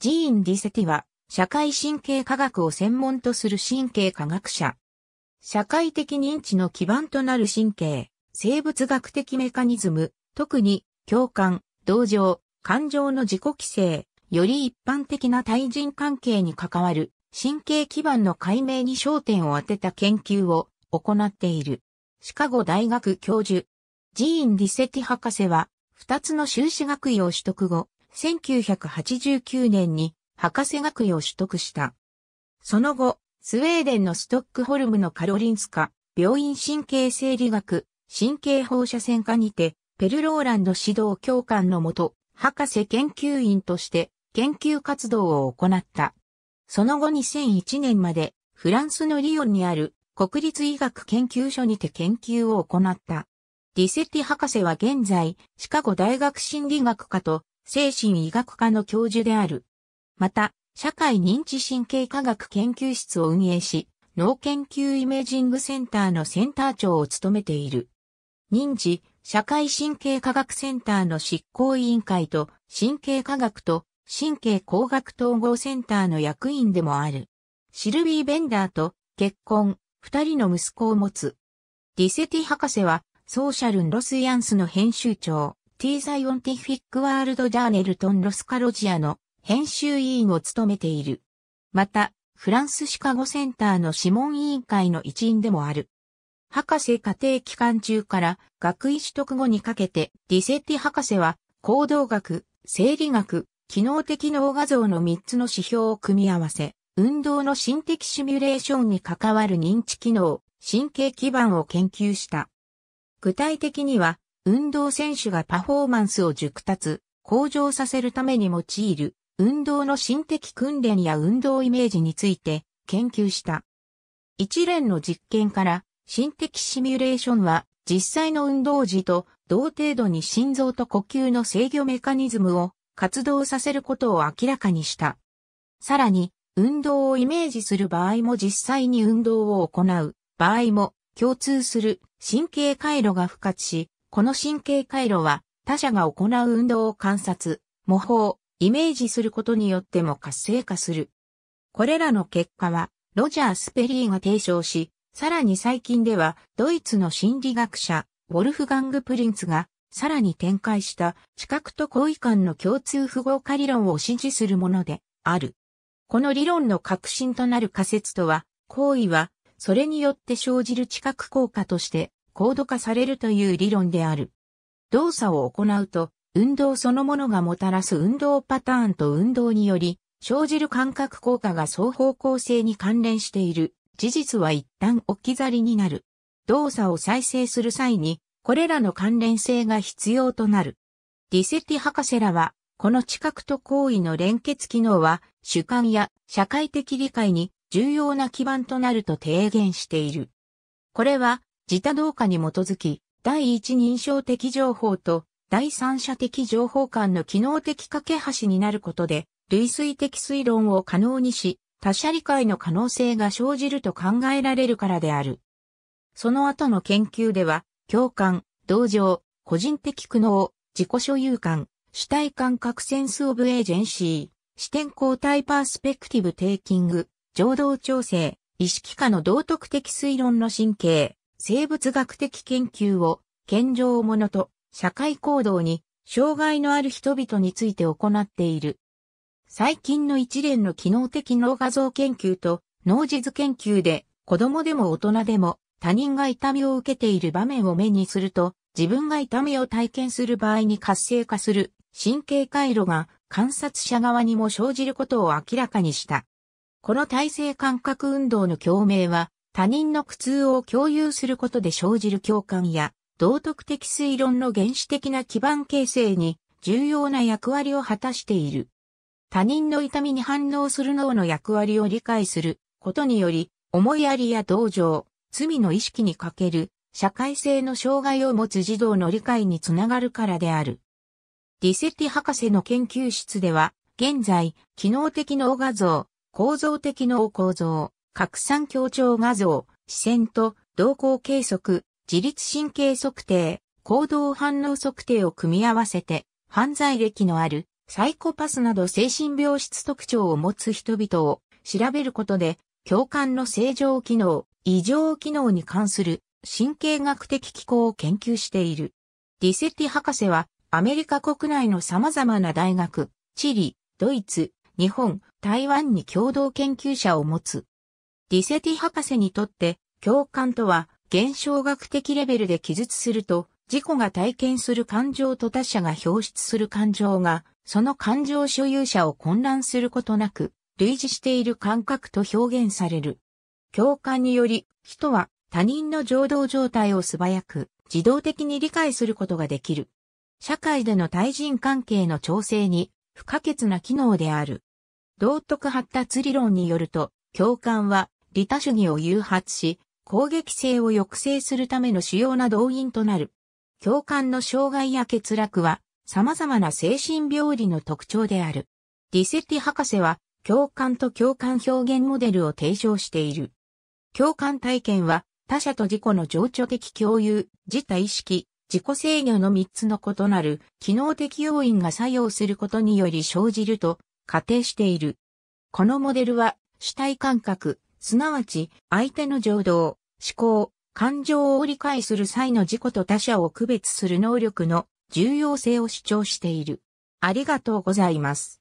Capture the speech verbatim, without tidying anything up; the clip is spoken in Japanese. ジーン・ディセティは、社会神経科学を専門とする神経科学者。社会的認知の基盤となる神経、生物学的メカニズム、特に共感、同情、感情の自己規制、より一般的な対人関係に関わる神経基盤の解明に焦点を当てた研究を行っている。シカゴ大学教授。ジーン・ディセティ博士は、二つの修士学位を取得後、せんきゅうひゃくはちじゅうきゅうねんに博士学位を取得した。その後、スウェーデンのストックホルムのカロリンスカ病院神経生理学、神経放射線科にて、ペル・ローランド指導教官のもと、博士研究員として研究活動を行った。その後にせんいちねんまで、フランスのリヨンにある国立医学研究所にて研究を行った。ディセティ博士は現在、シカゴ大学心理学科と、精神医学科の教授である。また、社会認知神経科学研究室を運営し、脳研究イメージングセンターのセンター長を務めている。認知、社会神経科学センターの執行委員会と、神経科学と神経工学統合センターの役員でもある。シルビー・ベンダーと結婚、二人の息子を持つ。ディセティ博士は、Social Neuroscienceの編集長。TheScientificWorldJOURNAL とNeuropsychologiaの編集委員を務めている。また、フランスシカゴセンターの諮問委員会の一員でもある。博士課程期間中から学位取得後にかけて、ディセティ博士は行動学、生理学、機能的脳画像のみっつの指標を組み合わせ、運動の心的シミュレーションに関わる認知機能、神経基盤を研究した。具体的には、運動選手がパフォーマンスを熟達、向上させるために用いる運動の心的訓練や運動イメージについて研究した。一連の実験から心的シミュレーションは実際の運動時と同程度に心臓と呼吸の制御メカニズムを活動させることを明らかにした。さらに運動をイメージする場合も実際に運動を行う場合も共通する神経回路が付活し、この神経回路は他者が行う運動を観察、模倣、イメージすることによっても活性化する。これらの結果はロジャー・スペリーが提唱し、さらに最近ではドイツの心理学者ウォルフガング・プリンツがさらに展開した知覚と行為間の共通符号化理論を支持するものである。この理論の核心となる仮説とは、行為はそれによって生じる知覚効果として、高度化されるという理論である。動作を行うと、運動そのものがもたらす運動パターンと運動により、生じる感覚効果が双方向性に関連している。事実は一旦置き去りになる。動作を再生する際に、これらの関連性が必要となる。ディセティ博士らは、この知覚と行為の連結機能は、主観や社会的理解に重要な基盤となると提言している。これは、自他同化に基づき、第一人称的情報と第三者的情報間の機能的架け橋になることで、類推的推論を可能にし、他者理解の可能性が生じると考えられるからである。その後の研究では、共感、同情、個人的苦悩、自己所有感、主体感覚センスオブエージェンシー、視点交代パースペクティブテイキング、情動調整、意識下の道徳的推論の神経、生物学的研究を、健常者と社会行動に、障害のある人々について行っている。最近の一連の機能的脳画像研究と、脳地図研究で、子供でも大人でも、他人が痛みを受けている場面を目にすると、自分が痛みを体験する場合に活性化する、神経回路が、観察者側にも生じることを明らかにした。この体制感覚運動の共鳴は、他人の苦痛を共有することで生じる共感や道徳的推論の原始的な基盤形成に重要な役割を果たしている。他人の痛みに反応する脳の役割を理解することにより、思いやりや同情、罪の意識に欠ける社会性の障害を持つ児童の理解につながるからである。ディセティ博士の研究室では、現在、機能的脳画像、構造的脳構造、拡散強調画像、視線と動向計測、自律神経測定、行動反応測定を組み合わせて、犯罪歴のあるサイコパスなど精神病質特徴を持つ人々を調べることで、共感の正常機能、異常機能に関する神経学的機構を研究している。ディセティ博士はアメリカ国内の様々な大学、チリ、ドイツ、日本、台湾に共同研究者を持つ。ディセティ博士にとって共感とは現象学的レベルで記述すると自己が体験する感情と他者が表出する感情がその感情所有者を混乱することなく類似している感覚と表現される。共感により、人は他人の情動状態を素早く自動的に理解することができる。社会での対人関係の調整に不可欠な機能である。道徳発達理論によると、共感は利他主義を誘発し、攻撃性を抑制するための主要な動員となる。共感の障害や欠落は様々な精神病理の特徴である。ディセティ博士は、共感と共感表現モデルを提唱している。共感体験は他者と自己の情緒的共有、自他意識、自己制御のみっつの異なる機能的要因が作用することにより生じると仮定している。このモデルは主体感覚、すなわち相手の情動、思考、感情を理解する際の自己と他者を区別する能力の重要性を主張している。ありがとうございます。